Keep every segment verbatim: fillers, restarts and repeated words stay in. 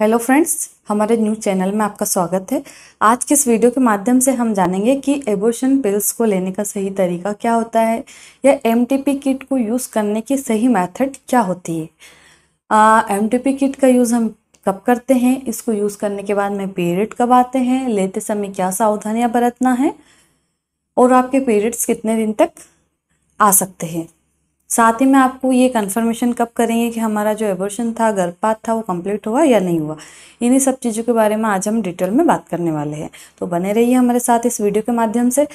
Hello friends, हमारे news channel में आपका स्वागत है। आज के इस वीडियो के माध्यम से हम जानेंगे कि एबॉर्शन पिल्स को लेने का सही तरीका क्या होता है या एमटीपी किट को यूज़ करने की सही मेथड क्या होती है। एमटीपी किट का यूज़ हम कब करते हैं, इसको यूज़ करने के बाद में पीरियड कब आते हैं, लेते समय क्या सावधानियाँ बरतना है और आपके पीरियड्स कितने दिन तक आ सकते हैं। साथ ही में आपको ये कंफर्मेशन कब करेंगे कि हमारा जो एबॉर्शन था, गर्भपात था, वो कंप्लीट हुआ या नहीं हुआ। इन्हीं सब चीज़ों के बारे में आज हम डिटेल में बात करने वाले हैं, तो बने रहिए हमारे साथ इस वीडियो के माध्यम से।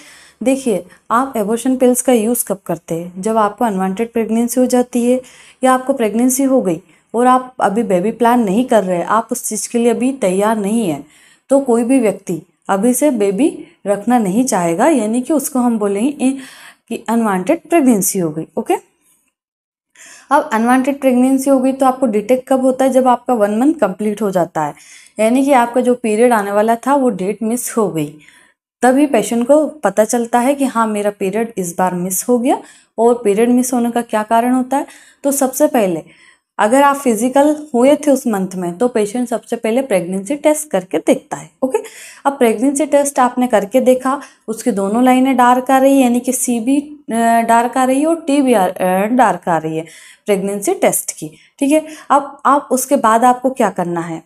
देखिए, आप एबॉर्शन पिल्स का यूज़ कब करते हैं? जब आपको अनवांटेड प्रेगनेंसी हो जाती है या आपको प्रेगनेंसी हो गई और आप अभी बेबी प्लान नहीं कर रहे, आप उस चीज़ के लिए अभी तैयार नहीं है, तो कोई भी व्यक्ति अभी से बेबी रखना नहीं चाहेगा, यानी कि उसको हम बोलेंगे कि अनवांटेड प्रेगनेंसी हो गई। ओके, अब अनवांटेड प्रेगनेंसी होगी तो आपको डिटेक्ट कब होता है? जब आपका वन मंथ कंप्लीट हो जाता है, यानी कि आपका जो पीरियड आने वाला था वो डेट मिस हो गई, तभी पेशेंट को पता चलता है कि हाँ, मेरा पीरियड इस बार मिस हो गया। और पीरियड मिस होने का क्या कारण होता है? तो सबसे पहले अगर आप फिजिकल हुए थे उस मंथ में, तो पेशेंट सबसे पहले प्रेगनेंसी टेस्ट करके देखता है। ओके, अब प्रेगनेंसी टेस्ट आपने करके देखा, उसकी दोनों लाइनें डार्क आ रही है, यानी कि सी भी डार्क आ रही है और टी भी डार्क आ रही है प्रेगनेंसी टेस्ट की। ठीक है, अब आप उसके बाद आपको क्या करना है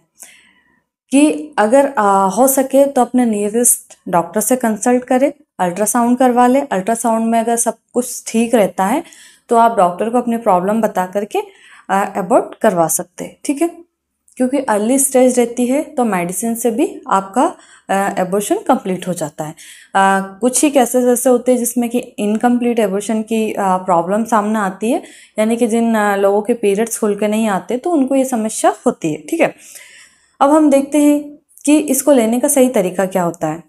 कि अगर आ, हो सके तो अपने नियरेस्ट डॉक्टर से कंसल्ट करें, अल्ट्रासाउंड करवा लें। अल्ट्रासाउंड में अगर सब कुछ ठीक रहता है तो आप डॉक्टर को अपनी प्रॉब्लम बता करके अबॉर्ट करवा सकते हैं। ठीक है, क्योंकि अर्ली स्टेज रहती है तो मेडिसिन से भी आपका एबॉर्शन कंप्लीट हो जाता है। आ, कुछ ही केसेस ऐसे होते हैं जिसमें कि इनकम्प्लीट एबॉर्शन की प्रॉब्लम सामने आती है, यानी कि जिन आ, लोगों के पीरियड्स खुल के नहीं आते तो उनको ये समस्या होती है। ठीक है, अब हम देखते हैं कि इसको लेने का सही तरीका क्या होता है।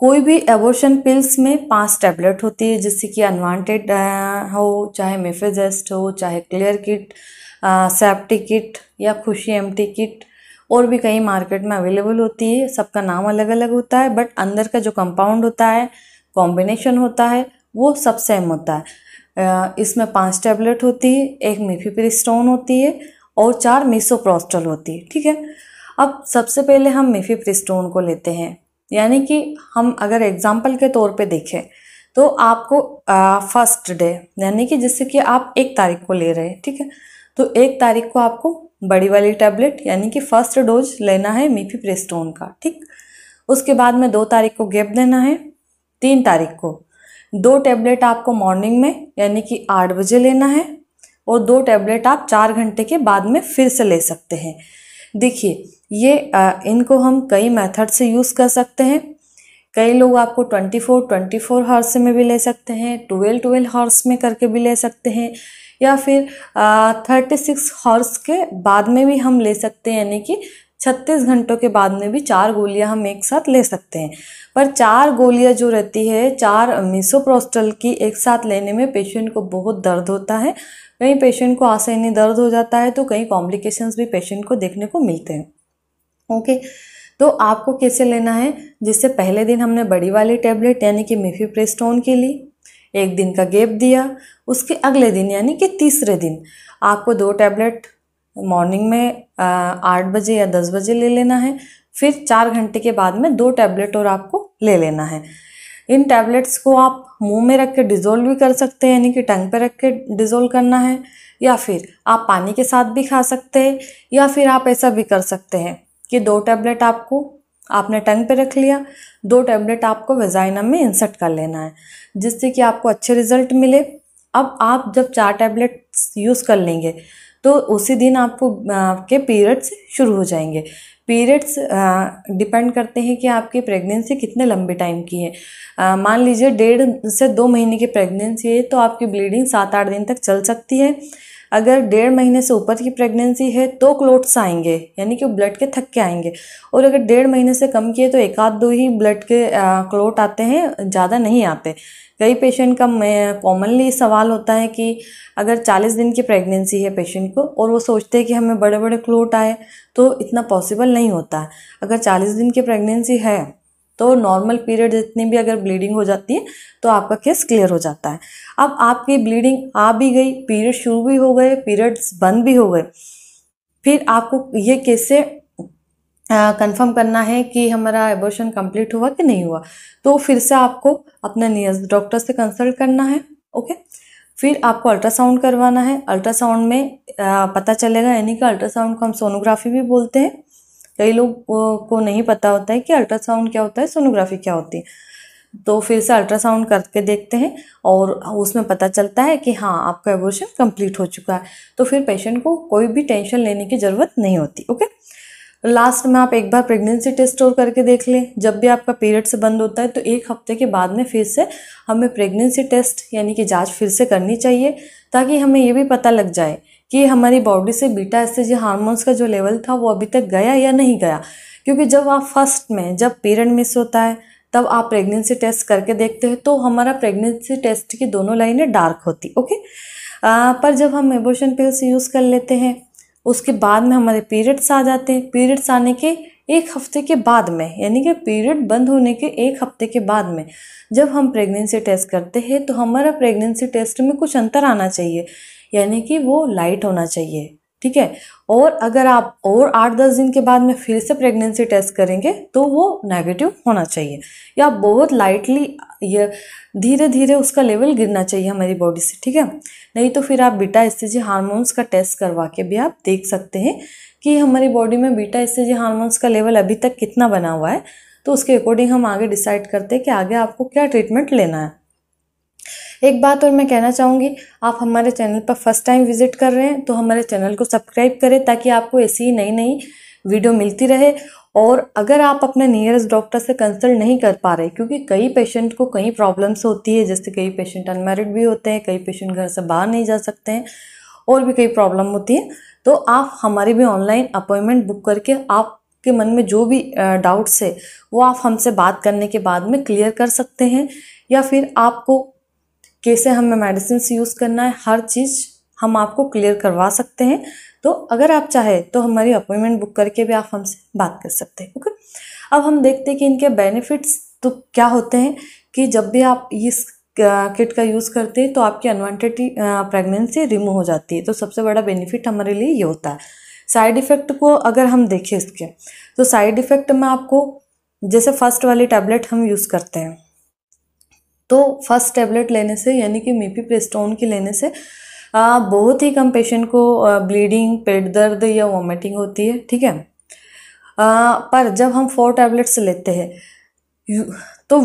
कोई भी एबॉर्शन पिल्स में पांच टैबलेट होती है, जिससे कि अनवांटेड हो, चाहे मिफेजेस्ट हो, चाहे क्लियर किट, सेफ्टी किट या खुशी एमटी किट, और भी कई मार्केट में अवेलेबल होती है। सबका नाम अलग अलग होता है, बट अंदर का जो कंपाउंड होता है, कॉम्बिनेशन होता है, वो सब सेम होता है। इसमें पांच टैबलेट होती है, एक मिफीप्रिस्टोन होती है और चार मिसोप्रोस्टल होती है। ठीक है, अब सबसे पहले हम मिफीप्रिस्टोन को लेते हैं, यानी कि हम अगर एग्जाम्पल के तौर पे देखें तो आपको फर्स्ट डे, यानी कि जिससे कि आप एक तारीख को ले रहे हैं, ठीक है, तो एक तारीख को आपको बड़ी वाली टैबलेट यानी कि फर्स्ट डोज लेना है मिफीप्रिस्टोन का। ठीक, उसके बाद में दो तारीख को गैप देना है, तीन तारीख को दो टैबलेट आपको मॉर्निंग में यानी कि आठ बजे लेना है, और दो टैबलेट आप चार घंटे के बाद में फिर से ले सकते हैं। देखिए, ये आ, इनको हम कई मेथड से यूज़ कर सकते हैं। कई लोग आपको चौबीस चौबीस हॉर्स में भी ले सकते हैं, बारह बारह हॉर्स में करके भी ले सकते हैं, या फिर आ, छत्तीस हॉर्स के बाद में भी हम ले सकते हैं, यानी कि छत्तीस घंटों के बाद में भी चार गोलियां हम एक साथ ले सकते हैं। पर चार गोलियां जो रहती है, चार मिसोप्रोस्टल की एक साथ लेने में पेशेंट को बहुत दर्द होता है। कहीं पेशेंट को आसानी दर्द हो जाता है, तो कई कॉम्प्लिकेशंस भी पेशेंट को देखने को मिलते हैं। ओके, तो आपको कैसे लेना है? जिससे पहले दिन हमने बड़ी वाली टैबलेट यानी कि मिफीप्रिस्टोन के लिए एक दिन का गैप दिया, उसके अगले दिन यानी कि तीसरे दिन आपको दो टैबलेट मॉर्निंग में आठ बजे या दस बजे ले लेना है, फिर चार घंटे के बाद में दो टैबलेट और आपको ले लेना है। इन टैबलेट्स को आप मुंह में रख के डिज़ोल्व भी कर सकते हैं, यानी कि टंग पे रख के डिज़ोल्व करना है, या फिर आप पानी के साथ भी खा सकते हैं, या फिर आप ऐसा भी कर सकते हैं कि दो टैबलेट आपको आपने टंग पे रख लिया, दो टैबलेट आपको वेजाइना में इंसर्ट कर लेना है, जिससे कि आपको अच्छे रिजल्ट मिले। अब आप जब चार टैबलेट यूज़ कर लेंगे तो उसी दिन आपको आपके पीरियड्स शुरू हो जाएंगे। पीरियड्स डिपेंड करते हैं कि आपकी प्रेगनेंसी कितने लंबे टाइम की है। मान लीजिए डेढ़ से दो महीने की प्रेगनेंसी है तो आपकी ब्लीडिंग सात आठ दिन तक चल सकती है। अगर डेढ़ महीने से ऊपर की प्रेगनेंसी है तो क्लोट्स आएंगे, यानी कि ब्लड के थक्के आएंगे, और अगर डेढ़ महीने से कम की है तो एक आध दो ही ब्लड के आ, क्लोट आते हैं, ज़्यादा नहीं आते। कई पेशेंट का कॉमनली सवाल होता है कि अगर चालीस दिन की प्रेगनेंसी है पेशेंट को और वो सोचते हैं कि हमें बड़े बड़े क्लोट आए, तो इतना पॉसिबल नहीं होता है। अगर चालीस दिन की प्रेगनेंसी है तो नॉर्मल पीरियड जितनी भी अगर ब्लीडिंग हो जाती है तो आपका केस क्लियर हो जाता है। अब आपकी ब्लीडिंग आ भी गई, पीरियड शुरू भी हो गए, पीरियड्स बंद भी हो गए, फिर आपको ये कैसे कंफर्म करना है कि हमारा एबॉर्शन कंप्लीट हुआ कि नहीं हुआ, तो फिर से आपको अपने नियरेस्ट डॉक्टर से कंसल्ट करना है। ओके, फिर आपको अल्ट्रासाउंड करवाना है। अल्ट्रासाउंड में पता चलेगा, यानी कि अल्ट्रासाउंड को हम सोनोग्राफी भी बोलते हैं। कई लोग को नहीं पता होता है कि अल्ट्रासाउंड क्या होता है, सोनोग्राफी क्या होती है। तो फिर से अल्ट्रासाउंड करके देखते हैं और उसमें पता चलता है कि हाँ, आपका एबॉर्शन कंप्लीट हो चुका है। तो फिर पेशेंट को कोई भी टेंशन लेने की ज़रूरत नहीं होती। ओके, लास्ट में आप एक बार प्रेगनेंसी टेस्ट और करके देख लें। जब भी आपका पीरियड से बंद होता है तो एक हफ्ते के बाद में फिर से हमें प्रेगनेंसी टेस्ट यानी कि जांच फिर से करनी चाहिए, ताकि हमें ये भी पता लग जाए कि हमारी बॉडी से बीटा एस्ट्रोजन हार्मोन्स का जो लेवल था वो अभी तक गया या नहीं गया। क्योंकि जब आप फर्स्ट में जब पीरियड मिस होता है तब आप प्रेगनेंसी टेस्ट करके देखते हैं तो हमारा प्रेगनेंसी टेस्ट की दोनों लाइनें डार्क होती। ओके, आ, पर जब हम एबॉर्शन पिल्स यूज़ कर लेते हैं उसके बाद में हमारे पीरियड्स आ जाते हैं। पीरियड्स आने के एक हफ्ते के बाद में, यानी कि पीरियड बंद होने के एक हफ्ते के बाद में जब हम प्रेगनेंसी टेस्ट करते हैं तो हमारा प्रेगनेंसी टेस्ट में कुछ अंतर आना चाहिए, यानी कि वो लाइट होना चाहिए। ठीक है, और अगर आप और आठ दस दिन के बाद में फिर से प्रेगनेंसी टेस्ट करेंगे तो वो नेगेटिव होना चाहिए, या बहुत लाइटली या धीरे धीरे उसका लेवल गिरना चाहिए हमारी बॉडी से। ठीक है, नहीं तो फिर आप बीटा एस्ट्रोजन हार्मोन्स का टेस्ट करवा के भी आप देख सकते हैं कि हमारी बॉडी में बीटा एस्ट्रोजन हार्मोन्स का लेवल अभी तक कितना बना हुआ है। तो उसके अकॉर्डिंग हम आगे डिसाइड करते हैं कि आगे आपको क्या ट्रीटमेंट लेना है। एक बात और मैं कहना चाहूँगी, आप हमारे चैनल पर फर्स्ट टाइम विजिट कर रहे हैं तो हमारे चैनल को सब्सक्राइब करें ताकि आपको ऐसी ही नई नई वीडियो मिलती रहे। और अगर आप अपने नियरेस्ट डॉक्टर से कंसल्ट नहीं कर पा रहे, क्योंकि कई पेशेंट को कई प्रॉब्लम्स होती है, जैसे कई पेशेंट अनमैरिड भी होते हैं, कई पेशेंट घर से बाहर नहीं जा सकते हैं और भी कई प्रॉब्लम होती है, तो आप हमारी भी ऑनलाइन अपॉइंटमेंट बुक करके आप के मन में जो भी डाउट्स है वो आप हमसे बात करने के बाद में क्लियर कर सकते हैं। या फिर आपको कैसे हमें मेडिसिन यूज़ करना है, हर चीज़ हम आपको क्लियर करवा सकते हैं। तो अगर आप चाहे तो हमारी अपॉइंटमेंट बुक करके भी आप हमसे बात कर सकते हैं। ओके, अब हम देखते हैं कि इनके बेनिफिट्स तो क्या होते हैं, कि जब भी आप इस किट का यूज़ करते हैं तो आपकी अनवांटेड प्रेगनेंसी रिमूव हो जाती है। तो सबसे बड़ा बेनिफिट हमारे लिए ये होता है। साइड इफ़ेक्ट को अगर हम देखें इसके, तो साइड इफ़ेक्ट में आपको जैसे फर्स्ट वाली टैबलेट हम यूज़ करते हैं तो फर्स्ट टैबलेट लेने से, यानी कि मिफेगेस्टोन की लेने से आ, बहुत ही कम पेशेंट को ब्लीडिंग, पेट दर्द या वॉमिटिंग होती है। ठीक है, आ, पर जब हम फोर टैबलेट्स लेते हैं तो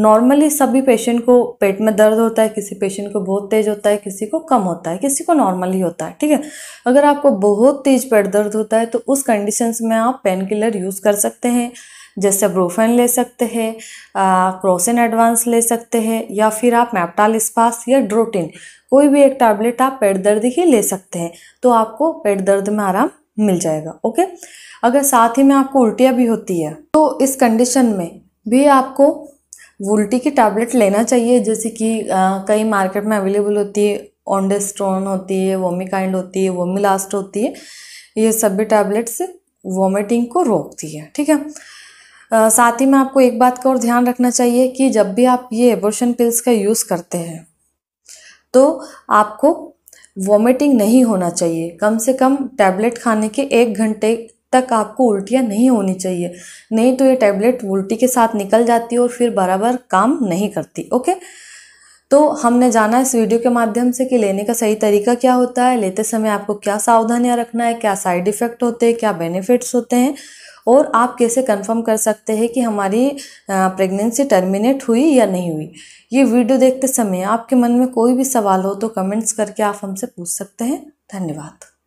नॉर्मली सभी पेशेंट को पेट में दर्द होता है, किसी पेशेंट को बहुत तेज़ होता है, किसी को कम होता है, किसी को नॉर्मल ही होता है। ठीक है, अगर आपको बहुत तेज़ पेट दर्द होता है तो उस कंडीशंस में आप पेन किलर यूज़ कर सकते हैं, जैसे ब्रोफेन ले सकते हैं, क्रोसिन एडवांस ले सकते हैं, या फिर आप मैप्टाल स्पास या ड्रोटिन, कोई भी एक टैबलेट आप पेट दर्द की ले सकते हैं, तो आपको पेट दर्द में आराम मिल जाएगा। ओके, अगर साथ ही में आपको उल्टियाँ भी होती है तो इस कंडीशन में भी आपको उल्टी की टैबलेट लेना चाहिए, जैसे कि आ, कई मार्केट में अवेलेबल होती है, ओंडेस्ट्रोन होती है, वोमिकाइंड होती है, वोमिलास्ट होती है। ये सभी टैबलेट्स वॉमिटिंग को रोकती है। ठीक है, Uh, साथ ही में आपको एक बात का और ध्यान रखना चाहिए कि जब भी आप ये एबॉर्शन पिल्स का यूज़ करते हैं तो आपको वॉमिटिंग नहीं होना चाहिए। कम से कम टैबलेट खाने के एक घंटे तक आपको उल्टियाँ नहीं होनी चाहिए, नहीं तो ये टैबलेट उल्टी के साथ निकल जाती है और फिर बराबर काम नहीं करती। ओके, तो हमने जाना इस वीडियो के माध्यम से कि लेने का सही तरीका क्या होता है, लेते समय आपको क्या सावधानियाँ रखना है, क्या साइड इफ़ेक्ट होते हैं, क्या बेनिफिट्स होते हैं, और आप कैसे कंफर्म कर सकते हैं कि हमारी प्रेगनेंसी टर्मिनेट हुई या नहीं हुई। ये वीडियो देखते समय आपके मन में कोई भी सवाल हो तो कमेंट्स करके आप हमसे पूछ सकते हैं। धन्यवाद।